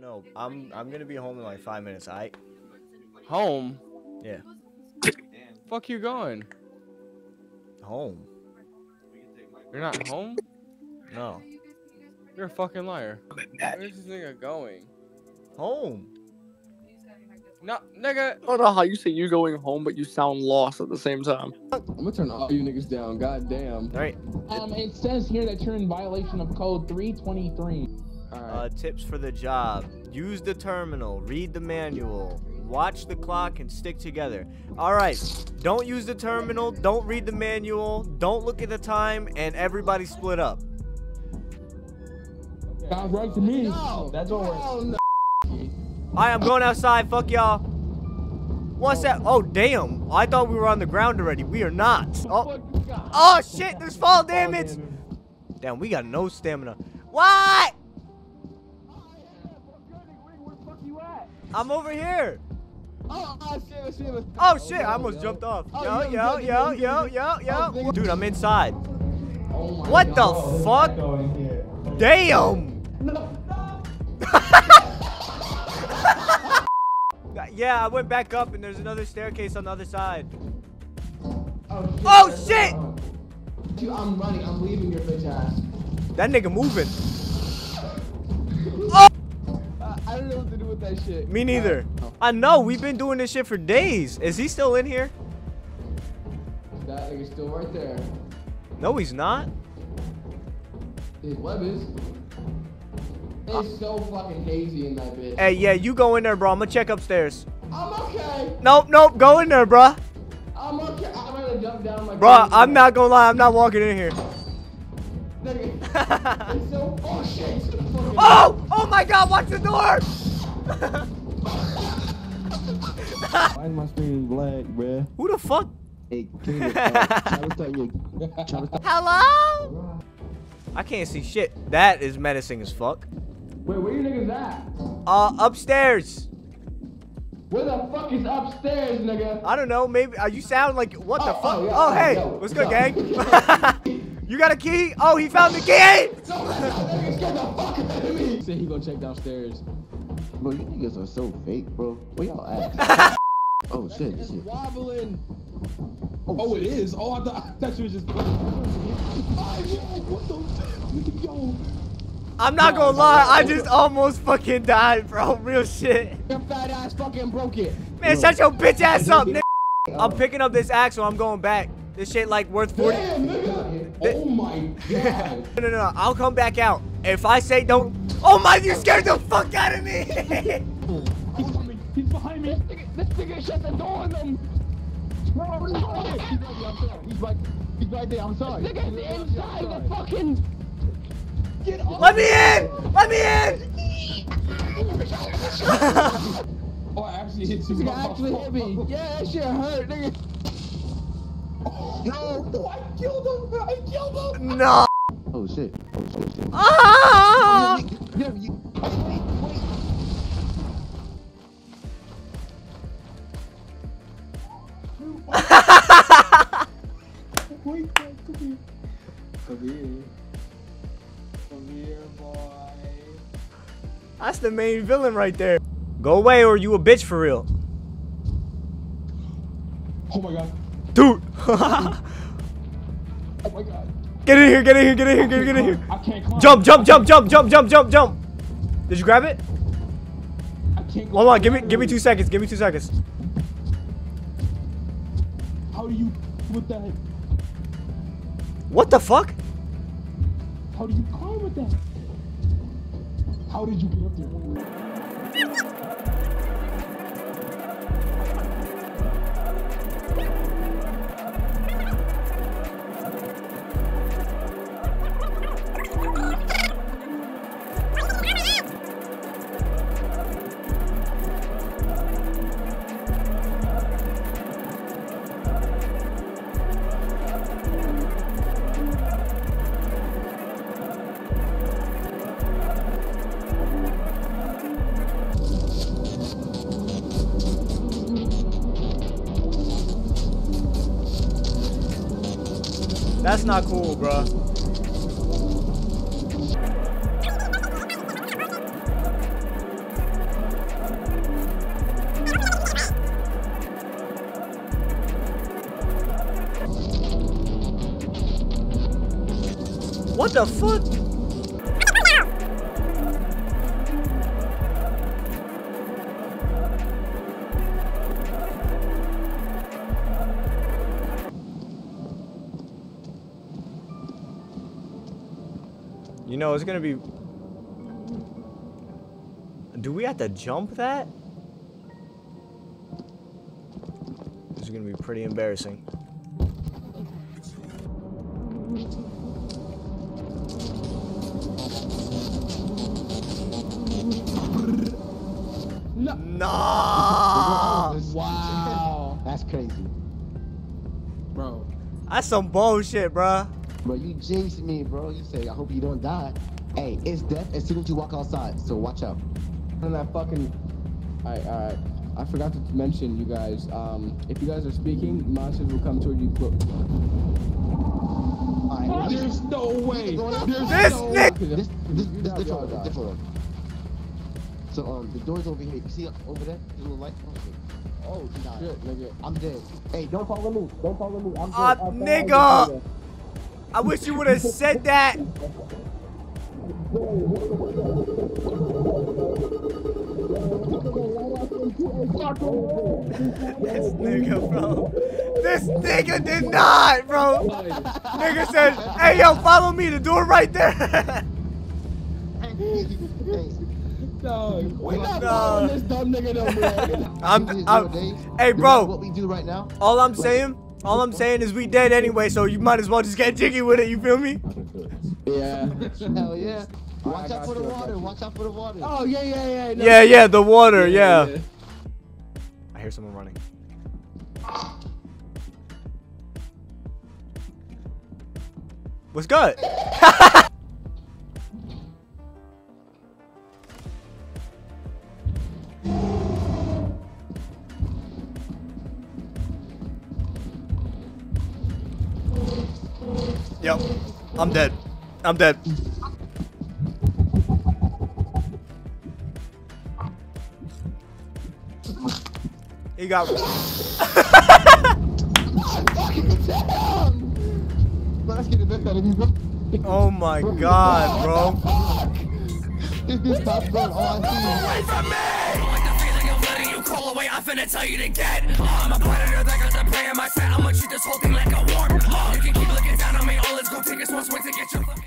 don't know. I'm gonna be home in like 5 minutes. Home? Yeah. Fuck you going? Home. You're not home? No. You're a fucking liar. Where's this nigga going? Home. No, nigga. I don't know how you say you're going home, but you sound lost at the same time. I'm gonna turn all you niggas down. Goddamn. All right. It says here that you're in violation of code 323. All right. Tips for the job: use the terminal, read the manual, watch the clock, and stick together. All right. Don't use the terminal. Don't read the manual. Don't look at the time, and everybody split up. Sounds right to me. No, that's what we're. Alright, I'm going outside. Fuck y'all. What's that? Oh, damn. I thought we were on the ground already. We are not. Oh, oh shit. There's fall damage. Damn, we got no stamina. What? Where the fuck you at? I'm over here. Oh, shit. I almost jumped off. Yo. Dude, I'm inside. What the fuck? Damn. Yeah, I went back up and there's another staircase on the other side. Oh shit! Dude, I'm running. I'm leaving your bitch ass. That nigga moving. Oh! I don't know what to do with that shit. Me neither. I know, we've been doing this shit for days. Is he still in here? That nigga's still right there. No, he's not. His web is. It's so fucking hazy in that bitch. Hey, yeah, you go in there, bro. I'm gonna check upstairs. I'm okay. Nope. Go in there, bro. I'm okay. I'm gonna jump down like. Bro, I'm not gonna lie. I'm not walking in here. It's so, oh, shit. Oh my God. Watch the door. Why is my screen black, bro? Who the fuck? Hey, hello? I can't see shit. That is menacing as fuck. Wait, where you niggas at? Upstairs. Where the fuck is upstairs, nigga? I don't know, maybe, you sound like, what the fuck? Yeah, oh, hey, yo, what's good, gang? You got a key? Oh, he found the key! Don't let that nigga get the fuck out of me! Say he gonna check downstairs. Bro, you niggas are so fake, bro. Where y'all at? Oh, shit, shit. It's wobbling. Oh, it is? Oh, I thought that was just... I'm not gonna lie, I just almost fucking died, bro. Real shit. Your fat ass fucking broke it. Man, shut your bitch ass up, nigga. I'm picking up this axe, so I'm going back. This shit like worth 40. Damn, nigga. Oh my God. No. I'll come back out. If I say don't. Oh my, you scared the fuck out of me. He's behind me. This nigga shut the door on him. He's right there. I'm sorry. This nigga's inside the fucking. Let me in! Oh, I actually hit you. You actually hit me. Yeah, that shit hurt, nigga. Oh, no, I killed him. No. Oh, shit. Oh, shit. Ah! Wait. Wait, come here, boy. That's the main villain right there. Go away or you a bitch for real. Oh my God. Dude. Oh my God. Get in here. I can't climb. Jump. Did you grab it? I can't go. Hold on, give me 2 seconds. How do you with that? What the fuck? How do you climb with that? How did you get up there? That's not cool, bro. What the fuck? You know, it's gonna be... Do we have to jump that? This is gonna be pretty embarrassing. No. No. Wow. That's crazy. Bro. That's some bullshit, bro. Bro, you jinxed me, bro. You say, I hope you don't die. Hey, it's death as soon as you walk outside, so watch out. And that fucking... Alright, alright. I forgot to mention, you guys. If you guys are speaking, monsters will come toward you close. Alright. There's no way. There's no way. This So the door's over here. You see over there? The little light. Oh shit, nigga. I'm dead. Hey, don't follow me. Don't follow me. I'm dead. Nigga. I wish you would have said that. This nigga, bro. This nigga did not, bro. Nigga said, hey yo, follow me. The door right there. Dog. We're not following this dumb nigga though, I'm hey bro, what we do right now, all I'm saying is we dead anyway, so you might as well just get jiggy with it, you feel me? Yeah. Hell yeah. Watch out for the water, watch out for the water. Oh yeah, yeah, yeah. No. Yeah, yeah, the water, yeah. I hear someone running. What's good? Yep, I'm dead. I'm dead. He got me. Oh my god, bro. Crawl away, I'm finna tell you to get. I'm a predator that got the prey in my set. I'm gonna shoot this whole thing like a warm. You can keep looking down on me. All it's gonna take is one swing to get you.